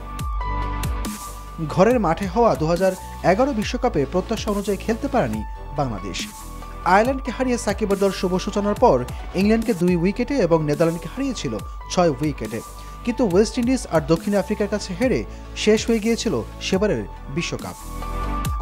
ঘরের মাঠে হওয়া ২০১১ বিশ্বকাপে প্রত্যাশা অনুযায়ী খেলতে পারেনি বাংলাদেশ। আয়ারল্যান্ডকে হারিয়ে সাকিবের দল শুভ সূচনার পর ইংল্যান্ডকে ২ উইকেটে এবং নেদারল্যান্ডকে হারিয়েছিল ৬ উইকেটে। কিন্তু ওয়েস্ট ইন্ডিজ আর দক্ষিণ আফ্রিকার কাছে হেরে শেষ হয়ে গিয়েছিল সেবারের বিশ্বকাপ।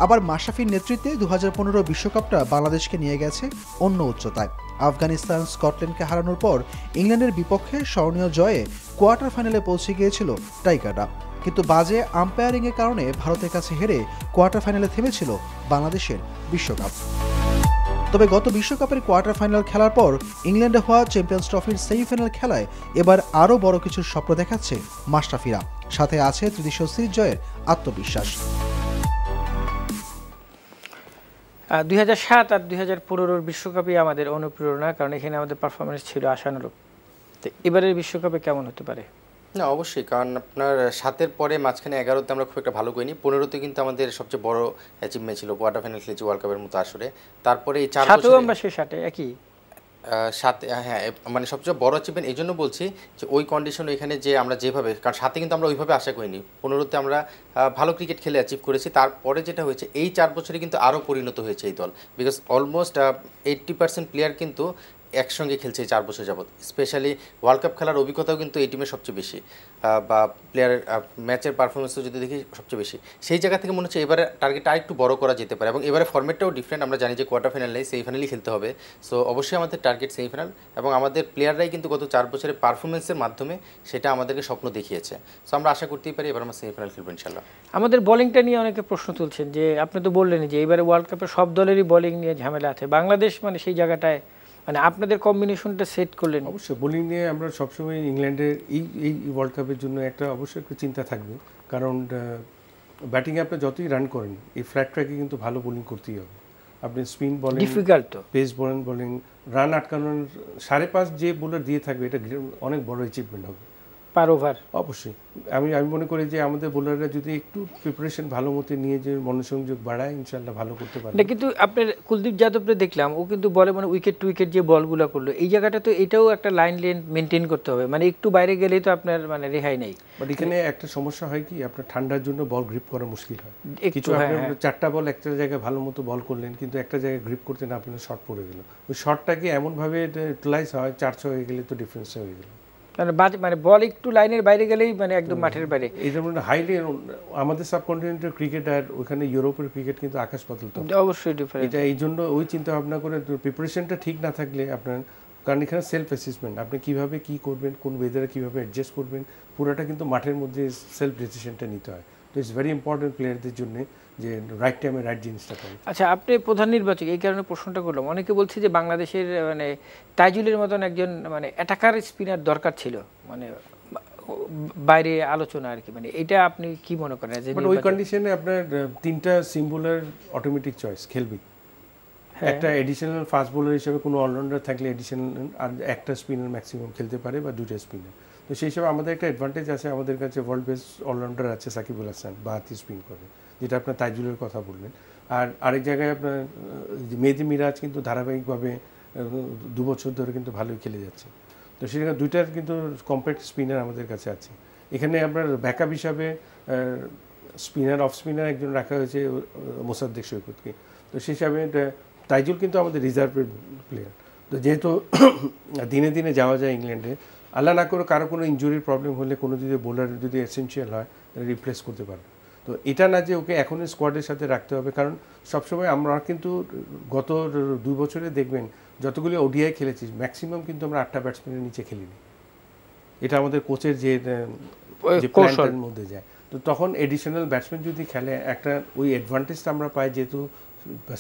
আবার মাশরাফির নেতৃত্বে ২০১৫ বিশ্বকাপটা বাংলাদেশকে নিয়ে গেছে অন্য উচ্চতায়। আফগানিস্তান স্কটল্যান্ডকে হারানোর পর ইংল্যান্ডের বিপক্ষে স্মরণীয় জয়ে কোয়ার্টার ফাইনালে পৌঁছে গিয়েছিল টাইগাররা। কিন্তু বাজে আম্পায়ারিংয়ের কারণে ভারতের কাছে হেরে কোয়ার্টার ফাইনালে থেমেছিল বাংলাদেশের বিশ্বকাপ। তবে গত বিশ্বকাপের কোয়ার্টার ফাইনাল খেলার পর ইংল্যান্ডে হওয়া চ্যাম্পিয়ন্স ট্রফির সেমিফাইনাল খেলায় এবার আরও বড় কিছু স্বপ্ন দেখাচ্ছে মাশরাফিরা। সাথে আছে ত্রিদেশীয় সিরিজ জয়ের আত্মবিশ্বাস। ২০০৭ আর ২০১৫ বিশ্বকাপই আমাদের অনুপ্রেরণা, কারণ এখানে আমাদের পারফরমেন্স ছিল আশানুরূপ। তো এবারের বিশ্বকাপে কেমন হতে পারে? না, অবশ্যই, কারণ আপনার ৭-এর পরে মাঝখানে ১১-তে আমরা খুব একটা ভালো করিনি। ১৫-তে কিন্তু আমাদের সবচেয়ে বড় অ্যাচিভমেন্ট ছিল, কোয়ার্টার ফাইনাল খেলেছি ওয়ার্ল্ড কাপের মতো আসরে। তারপরে এই ৪-এও আমরা সেই ৭-এ একই ৭-এ, হ্যাঁ, মানে সবচেয়ে বড় অ্যাচিভমেন্ট। এই জন্য বলছি যে ওই কন্ডিশন এখানে যে আমরা যেভাবে, কারণ ৭-এ কিন্তু আমরা ওইভাবে আশা করিনি। ১৫-তে আমরা ভালো ক্রিকেট খেলে অ্যাচিভ করেছি। তারপরে যেটা হয়েছে এই ৪ বছরে কিন্তু আরও পরিণত হয়েছে এই দল, বিকজ অলমোস্ট 80% প্লেয়ার কিন্তু একসঙ্গে খেলছে ৪ বছর যাবৎ। স্পেশালি ওয়ার্ল্ড কাপ খেলার অভিজ্ঞতাও কিন্তু এই টিমের সবচেয়ে বেশি, বা প্লেয়ারের ম্যাচের পারফরমেন্সও যদি দেখি সবচেয়ে বেশি। সেই জায়গা থেকে মনে হচ্ছে এবারে টার্গেটটা আরেকটু বড় করা যেতে পারে, এবং এবারে ফর্মেটটাও ডিফারেন্ট। আমরা জানি যে কোয়ার্টার ফাইনাল নেই, সেমিফাইনালই খেলতে হবে। সো অবশ্যই আমাদের টার্গেট সেমিফাইনাল, এবং আমাদের প্লেয়াররাই কিন্তু গত ৪ বছরের পারফরমেন্সের মাধ্যমে সেটা আমাদেরকে স্বপ্ন দেখিয়েছে। সো আমরা আশা করতেই পারি এবার আমরা সেমিফাইনাল খেলবো ইনশাল্লাহ। আমাদের বলিংটা নিয়ে অনেকে প্রশ্ন তুলছেন, যে আপনি তো বললেন যে এবারে ওয়ার্ল্ড কাপের সব দলেরই বলিং নিয়ে ঝামেলা আছে। বাংলাদেশ মানে সেই জায়গাটায়, মানে আপনাদের কম্বিনেশনটা সেট করলেন। অবশ্যই বোলিং নিয়ে আমরা সবসময় ইংল্যান্ডের এই ওয়ার্ল্ড কাপের জন্য একটা অবশ্যই একটু চিন্তা থাকবে, কারণ ব্যাটিংয়ে আপনি যতই রান করেন এই ফ্ল্যাট ট্র্যাকে কিন্তু ভালো বোলিং করতেই হবে। আপনি স্পিন বলেন, ডিফিকাল্ট পেস বোলিং রান আটকানোর ৫.৫ যে বোলার দিয়ে থাকবে এটা অনেক বড় অ্যাচিভমেন্ট হবে পার ওভার। অবশ্যই আমি আমি মনে করি যে আমাদের বোলাররা যদি একটু প্রিপারেশন ভালো মতো নিয়ে যে মনোসংযোগ বাড়ায় ইনশাল্লাহ ভালো করতে পারে। কিন্তু আপনার কুলদীপ যাদবকে দেখলাম, ও কিন্তু বলে মানে উইকেট টু উইকেট যে বলগুলো করলো, এই জায়গাটা তো এটাও একটা লাইন মেনটেন করতে হবে, মানে একটু বাইরে গেলেই তো আপনার মানে রেহাই নেই। বাট এখানে একটা সমস্যা হয় কি, আপনার ঠান্ডার জন্য বল গ্রিপ করা মুশকিল হয়। কিছু ৪টা বল একটা জায়গায় ভালো মতো বল করলেন, কিন্তু একটা জায়গায় গ্রিপ করতে না পারলে শর্ট পড়ে গেল। ওই শর্টটাকে এমনভাবে ইউটিলাইজ হয়, ৪০০ হয়ে গেলে তো ডিফারেন্স হয়ে গেল। মানে বল একটু লাইনের বাইরে গেলেই মানে একদম মাঠের বাইরে। এই ধরনের হাইলি আমাদের সাবকন্টিনেন্টের ক্রিকেট আর ওখানে ইউরোপের ক্রিকেট কিন্তু আকাশ পাতাল। অবশ্যই ডিফারেন্ট। এটা এই জন্য ওই চিন্তা ভাবনা করে প্রিপারেশনটা ঠিক না থাকলে আপনার, কারণ এখানে সেলফ অ্যাসেসমেন্ট, আপনি কীভাবে কী করবেন, কোন ওয়েদারে কীভাবে অ্যাডজাস্ট করবেন, পুরোটা কিন্তু মাঠের মধ্যে সেলফ ডিসিশনটা নিতে হয়। তো ইটস ভেরি ইম্পর্টেন্ট প্লেয়ারদের জন্য যে রাইট টাইমে রাইট জিনিসটা করে। আচ্ছা, আপনি প্রধান নির্বাচক, এই কারণে প্রশ্নটা করলাম। অনেকে বলছে যে বাংলাদেশের মানে তাইজুলের মতন একজন মানে অ্যাটাকার স্পিনার দরকার ছিল, মানে বাইরে আলোচনা আর কি, মানে এটা আপনি কি মনে করেন? বাট ওই কন্ডিশনে আপনার 3টা সিম্বলার অটোমেটিক চয়েস খেলবে। একটা এডিশনাল ফাস্ট বোলার হিসেবে কোনো অলরাউন্ডার থাকলে এডিশনাল আর একটা স্পিনার ম্যাক্সিমাম খেলতে পারে, বা 2টা স্পিনার। তো সেই হিসাবে আমাদের একটা অ্যাডভান্টেজ আছে, আমাদের কাছে ওয়ার্ল্ড বেস্ট অলরাউন্ডার আছে সাকিবুল হাসান, ৭২ স্পিন করে, যেটা আপনার তাইজুলের কথা বললেন। আর আরেক জায়গায় আপনার মেহেদি মিরাজ কিন্তু ধারাবাহিকভাবে ২ বছর ধরে কিন্তু ভালোই খেলে যাচ্ছে। তো সেখানে 2টার কিন্তু কমপ্যাক্ট স্পিনার আমাদের কাছে আছে। এখানে আপনার ব্যাকআপ হিসাবে স্পিনার অফ স্পিনার একজন রাখা হয়েছে মোসাদ্দেক সৈকতকে। তো সেই হিসাবে তাইজুল কিন্তু আমাদের রিজার্ভের প্লেয়ার। তো যেহেতু দিনে দিনে যাওয়া যায় ইংল্যান্ডে, আল্লাহ না করে কারো কোনো ইঞ্জুরির প্রবলেম হলে কোনো যদি বোলার যদি এসেন্সিয়াল হয় রিপ্লেস করতে পারবে। তো এটা না যে ওকে এখনই স্কোয়াডের সাথে রাখতে হবে, কারণ সবসময় আমরা কিন্তু গত 2 বছরে দেখবেন যতগুলি ওডিআই খেলেছি ম্যাক্সিমাম কিন্তু আমরা 8টা ব্যাটসম্যানের নিচে খেলিনি। এটা আমাদের কোচের যে প্ল্যানের মধ্যে যায় তো তখন এডিশনাল ব্যাটসম্যান যদি খেলে একটা ওই অ্যাডভান্টেজটা আমরা পাই যেহেতু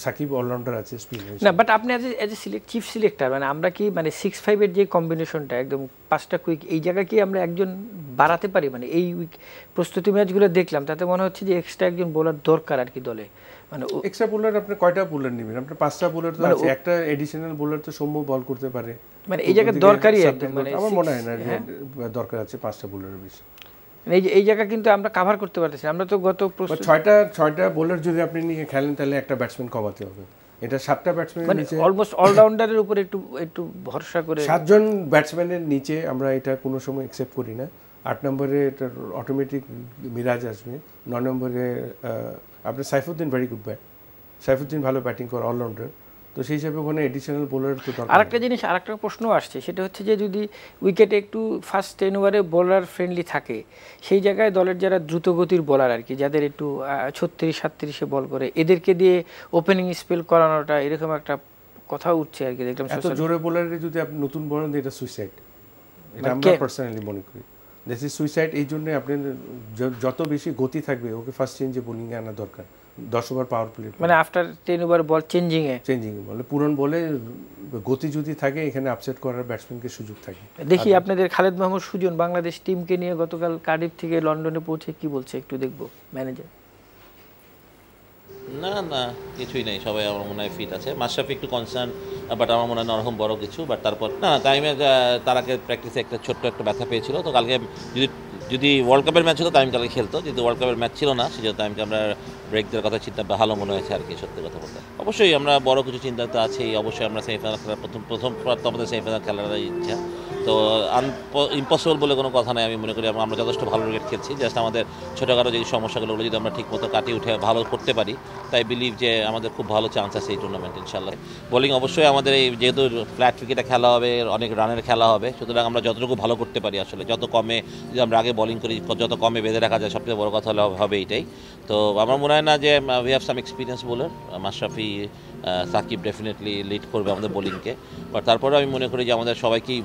সাকিব অলরাউন্ডার আছে স্পিনার না বাট আপনি as a select chief selector মানে আমরা কি মানে 6-5 এর যে কম্বিনেশনটা একদম পাঁচটা কুইক এই জায়গা কি আমরা একজন বাড়াতে পারি মানে এই উইক প্রস্তুতি ম্যাচগুলো দেখলাম তাতে মনে হচ্ছে যে এক্সট্রা একজন বোলার দরকার আর কি দলে মানে এক্সট্রা বোলার আপনি কয়টা বোলার নেবেন আপনি পাঁচটা বোলার তো আছে একটা এডিশনাল বোলার তো সম্ভব বল করতে পারে মানে এই জায়গা দরকারই একদম মানে আমার মনে হয় না দরকার আছে পাঁচটা বোলারের বেশি এই এই জায়গা কিন্তু আমরা কভার করতে পারতেছি আমরা তো গত প্রশ্ন 6টা বোলার যদি আপনি নিয়ে খেলেন তাহলে একটা ব্যাটসম্যান কভারতে হবে এটা 7টা ব্যাটসম্যানের নিচে অলমোস্ট অলরাউন্ডারের উপর একটু একটু ভরসা করে 7 জন ব্যাটসম্যানের নিচে আমরা এটা কোনো সময় অ্যাকসেপ্ট করি না 8 নম্বরে এটা অটোমেটিক মিরাজ আসবে 9 নম্বরে আপনি Saifuddin very good bat Saifuddin ভালো ব্যাটিং করে অলরাউন্ডার তো সেই হিসাবে ওখানে এডিশনাল বোলার তো দরকার আরেকটা জিনিস আরেকটা প্রশ্ন আসছে সেটা হচ্ছে যে যদি উইকেটে একটু ফার্স্ট 10 ওভারে বোলার ফ্রেন্ডলি থাকে সেই জায়গায় দলের যারা দ্রুত গতির বোলার আর কি যাদের একটু 36 37 এ বল করে এদেরকে দিয়ে ওপেনিং স্পেল করানোটা এরকম একটা কথা উঠছে আর কি দেখলাম এত জোরে বোলারে যদি আপনি নতুন বোলার দেন এটা সুইসাইড এটা আমরা পার্সোনালি মনে করি দিস ইজ সুইসাইড এই জন্য আপনি যত বেশি গতি থাকবে ওকে ফার্স্ট চেঞ্জে বোলিং এ আনা দরকার 10 ওভার পাওয়ার প্লে মানে আফটার 10 ওভার বল চেঞ্জিং এ বলে পুরন বলে গতি যদি থাকে এখানে আপসেট করার ব্যাটসম্যানকে সুযোগ থাকে দেখি আপনাদের খালেদ মাহমুদ সুজন বাংলাদেশ টিমকে নিয়ে গতকাল কার্ডিফ থেকে লন্ডনে পৌঁছে কি বলছে একটু দেখব ম্যানেজার না কিছুই নাই সবাই আমার মনে হয় ফিট আছে মাশরাফি একটু কনসার্ন বাট আমার মনে হয় নরম বড় কিছু বাট তারপর না টাইমে তারাকে প্র্যাকটিসে একটা ছোট্ট একটা ব্যথা পেয়েছিল তো কালকে যদি ওয়ার্ল্ড কাপের ম্যাচ হতো টাইম কালকে খেলতো যদি ওয়ার্ল্ড কাপের ম্যাচ ছিল না সেজন্য টাইমকে আমরা ব্রেক দেওয়ার কথা চিন্তা ভালো মনে হয়েছে আর কি সত্যি কথা বলতে অবশ্যই আমরা বড় কিছু চিন্তা তো আছেই অবশ্যই আমরা সেমিফাইনাল খেলার প্রথম তো আমাদের সেমিফাইনাল খেলার ইচ্ছা তো ইম্পসিবল বলে কোনো কথা নাই আমি মনে করি আমরা যথেষ্ট ভালো ক্রিকেট খেলছি জাস্ট আমাদের ছোটোখাটো যে সমস্যাগুলো ওগুলো যদি আমরা ঠিকমতো কাটিয়ে উঠে ভালো করতে পারি তাই বিলিভ যে আমাদের খুব ভালো চান্স আছে এই টুর্নামেন্ট ইনশাল্লাহ বোলিং অবশ্যই আমাদের এই যেহেতু ফ্ল্যাট উইকেটে খেলা হবে অনেক রানের খেলা হবে সুতরাং আমরা যতটুকু ভালো করতে পারি আসলে যত কমে যদি আমরা আগে বোলিং করি যত কমে বেঁধে রাখা যায় সবচেয়ে বড় কথা হবে এইটাই তো আমার মনে হয় না যে we have some experience bowler Mashrafe Shakib definitely lead করবে আমাদের বোলিংকে বাট তারপরে আমি মনে করি যে আমাদের সবাইকেই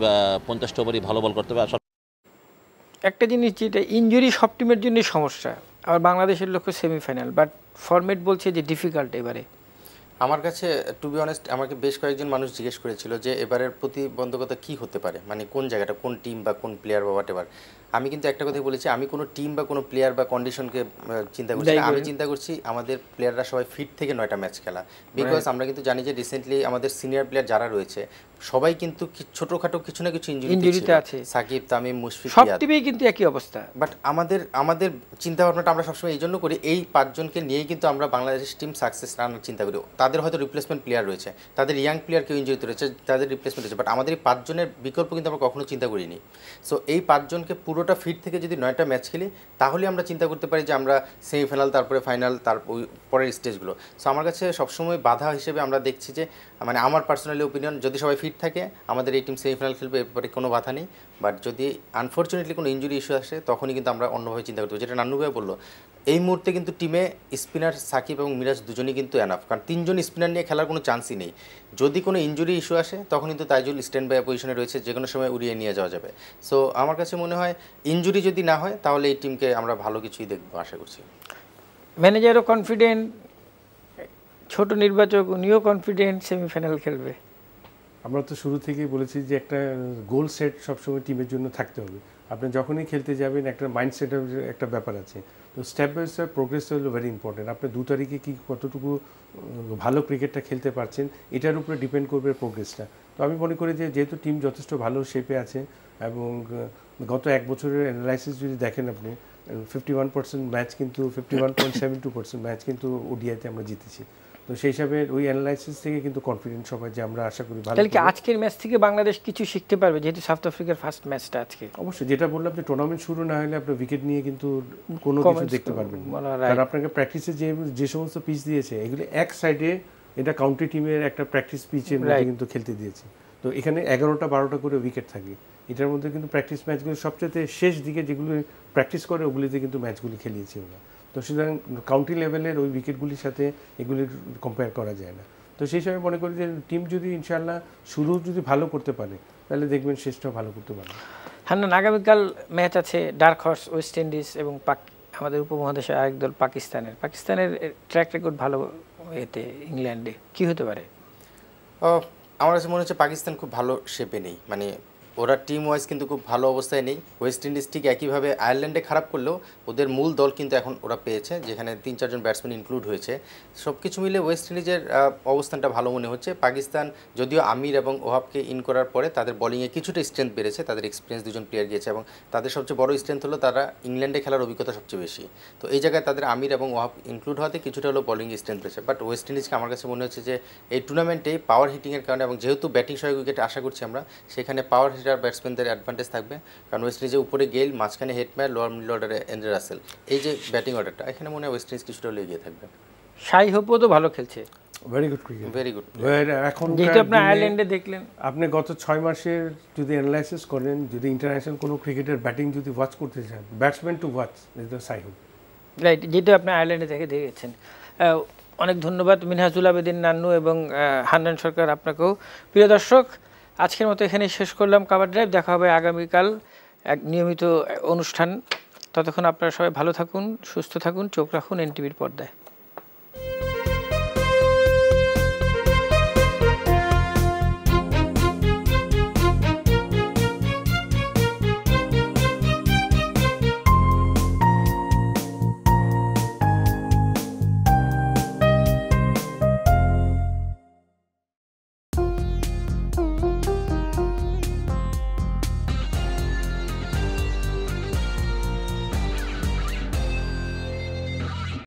50 ওভারই ভালো বল করতে হবে আর একটা জিনিস যেটা ইনজুরি সব টিমের জন্য সমস্যা আর বাংলাদেশের লক্ষ্য সেমিফাইনাল বাট ফরম্যাট বলছে যে ডিফিকাল্ট এবারে আমার কাছে টু বি অনেস্ট আমাকে বেশ কয়েকজন মানুষ জিজ্ঞেস করেছিল যে এবারের প্রতিবন্ধকতা কী হতে পারে মানে কোন জায়গাটা কোন টিম বা কোন প্লেয়ার বা হোয়াটএভার আমি কিন্তু একটা কথাই বলেছি আমি কোনো টিম বা কোনো প্লেয়ার বা কন্ডিশনকে চিন্তা করছি না আমি চিন্তা করছি আমাদের প্লেয়াররা সবাই ফিট থেকে 9টা ম্যাচ খেলা বিকজ আমরা কিন্তু জানি যে রিসেন্টলি আমাদের সিনিয়র প্লেয়ার যারা রয়েছে সবাই কিন্তু ছোটখাটো কিছু না কিছু ইনজুরিতে আছে সাকিব তামিম মুশফিক সব টিমেই কিন্তু একই অবস্থা বাট আমাদের আমাদের চিন্তা ভাবনাটা আমরা সবসময় এই জন্য করি এই পাঁচজনকে নিয়েই কিন্তু আমরা বাংলাদেশ টিম সাকসেস রানার চিন্তা করি তাদের হয়তো রিপ্লেসমেন্ট প্লেয়ার রয়েছে তাদের ইয়াং প্লেয়ার কেউ ইনজুরিতে রয়েছে তাদের রিপ্লেসমেন্ট রয়েছে বাট আমাদের এই পাঁচজনের বিকল্প কিন্তু আমরা কখনো চিন্তা করিনি সো এই পাঁচজনকে পুরোটা ফিট থেকে যদি 9টা ম্যাচ খেলি তাহলে আমরা চিন্তা করতে পারি যে আমরা সেমিফাইনাল তারপরে ফাইনাল তারপর পরের স্টেজগুলো সো আমার কাছে সবসময় বাধা হিসেবে আমরা দেখছি যে মানে আমার পার্সোনালি ওপিনিয়ন যদি সবাই ফিট থাকে আমাদের এই টিম সেমিফাইনাল খেলবে এরপরে কোনো বাধা নেই বাট যদি আনফর্চুনেটলি কোনো ইনজুরি ইস্যু আসে তখনই কিন্তু আমরা অন্যভাবে চিন্তা করতে হবে যেটা নান্নু ভাই বললো এই মুহূর্তে কিন্তু টিমে স্পিনার সাকিব এবং মিরাজ দুজনই কিন্তু এনাফ কারণ 3 জন স্পিনার নিয়ে খেলার কোনো চান্সই নেই যদি কোনো ইনজুরি ইস্যু আসে তখন কিন্তু তাইজুল স্ট্যান্ড বাই পজিশনে রয়েছে যে কোনো সময় উড়িয়ে নিয়ে যাওয়া যাবে সো আমার কাছে মনে হয় ইনজুরি যদি না হয় তাহলে এই টিমকে আমরা ভালো কিছুই দেখবো আশা করছি ম্যানেজারও কনফিডেন্ট ছোট নির্বাচক উনিও কনফিডেন্ট সেমিফাইনাল খেলবে আমরা তো শুরু থেকেই বলেছি যে একটা গোল সেট সবসময় টিমের জন্য থাকতে হবে আপনি যখনই খেলতে যাবেন একটা মাইন্ডসেটের একটা ব্যাপার আছে তো স্টেপ বাই স্টেপ প্রোগ্রেস হলো ভেরি ইম্পর্টেন্ট আপনি 2 তারিখে কি কতটুকু ভালো ক্রিকেটটা খেলতে পারছেন এটার উপরে ডিপেন্ড করবে প্রোগ্রেসটা তো আমি মনে করি যে যেহেতু টিম যথেষ্ট ভালো শেপে আছে এবং গত 1 বছরের অ্যানালাইসিস যদি দেখেন আপনি 51% ম্যাচ কিন্তু 51.72% ম্যাচ কিন্তু ওডিআইতে আমরা জিতেছি তো সেই হিসাবে ওই অ্যানালাইসিস থেকে কিন্তু কনফিডেন্ট সবাই যে আমরা আশা করি ভালো তাহলে কি আজকের ম্যাচ থেকে বাংলাদেশ কিছু শিখতে পারবে যেহেতু সাউথ আফ্রিকার ফার্স্ট ম্যাচটা আজকে অবশ্যই যেটা বললাম যে টুর্নামেন্ট শুরু না হলে আপনি উইকেট নিয়ে কিন্তু কোনো কিছু দেখতে পারবেন না কারণ আপনাকে প্র্যাকটিসে যে সমস্ত পিচ দিয়েছে এগুলো এক সাইডে এটা কাউন্টি টিমের একটা প্র্যাকটিস পিচে কিন্তু খেলতে দিয়েছে তো এখানে 11টা 12টা করে উইকেট থাকে এটার মধ্যে কিন্তু প্র্যাকটিস ম্যাচগুলো সবচেয়ে শেষ দিকে যেগুলো প্র্যাকটিস করে ওগুলিতে কিন্তু ম্যাচগুলি খেলিয়েছে ওরা তো সুতরাং কাউন্টি লেভেলের ওই উইকেটগুলির সাথে এগুলির কম্পেয়ার করা যায় না তো সেই হিসাবে মনে করি যে টিম যদি ইনশাআল্লাহ শুরু যদি ভালো করতে পারে তাহলে দেখবেন শেষটাও ভালো করতে পারবে হান্নান আগামীকাল ম্যাচ আছে ডার্ক হর্স ওয়েস্ট ইন্ডিজ এবং আমাদের উপমহাদেশে আরেক দল পাকিস্তানের। পাকিস্তানের ট্র্যাক রেকর্ড ভালো এতে ইংল্যান্ডে কি হতে পারে? আমার কাছে মনে হচ্ছে পাকিস্তান খুব ভালো শেপে নেই, মানে ওরা টিম ওয়াইজ কিন্তু খুব ভালো অবস্থায় নেই। ওয়েস্ট ইন্ডিজ ঠিক একইভাবে আয়ারল্যান্ডে খারাপ করলেও ওদের মূল দল কিন্তু এখন ওরা পেয়েছে, যেখানে ৩-৪ জন ব্যাটসম্যান ইনক্লুড হয়েছে। সব কিছু মিলে ওয়েস্ট ইন্ডিজের অবস্থানটা ভালো মনে হচ্ছে। পাকিস্তান যদিও আমির এবং ওহাবকে ইন করার পরে তাদের বলিংয়ে কিছুটা স্ট্রেংথ বেড়েছে, তাদের এক্সপিরিয়েন্স 2 জন প্লেয়ার গিয়েছে এবং তাদের সবচেয়ে বড় স্ট্রেংথ হলো তারা ইংল্যান্ডে খেলার অভিজ্ঞতা সবচেয়ে বেশি। তো এই জায়গায় তাদের আমির এবং ওহাব ইনক্লুড হওয়াতে কিছুটা হলো বলিংয়ে স্ট্রেংথ বেড়েছে। বাট ওয়েস্ট ইন্ডিজকে আমার কাছে মনে হচ্ছে যে এই টুর্নামেন্টে পাওয়ার হিটিংয়ের কারণে এবং যেহেতু ব্যাটিং সহায়ক উইকেট আশা করছি আমরা, সেখানে পাওয়ার ব্যাটসম্যানদের অ্যাডভান্টেজ থাকবে। কারণ ওয়েস্ট ইন্ডিজের উপরে গেল, মাঝখানে হেটম্যান, লোয়ার মিডল অর্ডারে এন্ড্রে রাসেল, এই যে ব্যাটিং অর্ডারটা এখানে মনে হয় ওয়েস্ট ইন্ডিজ কিছুটা এগিয়ে থাকবে। শাই হোপও তো ভালো খেলছে, very good cricket, very good. এখন যেটা আপনি আয়ারল্যান্ডে দেখলেন, আপনি গত ৬ মাসের যদি অ্যানালাইসিস করেন, যদি ইন্টারন্যাশনাল কোনো ক্রিকেটের ব্যাটিং যদি ওয়াচ করতে চান, batsman to watch is the Shai hope, right, যেটা আপনি আয়ারল্যান্ডে থেকে দেখেছেন। অনেক ধন্যবাদ মিনহাজুল আবেদিন নান্নু এবং হান্নান সরকার আপনাকেও। প্রিয় দর্শক, আজকের মতো এখানেই শেষ করলাম কভার ড্রাইভ। দেখা হবে আগামীকাল এক নিয়মিত অনুষ্ঠান। ততক্ষণ আপনারা সবাই ভালো থাকুন, সুস্থ থাকুন, চোখ রাখুন এনটিভির পর্দায়।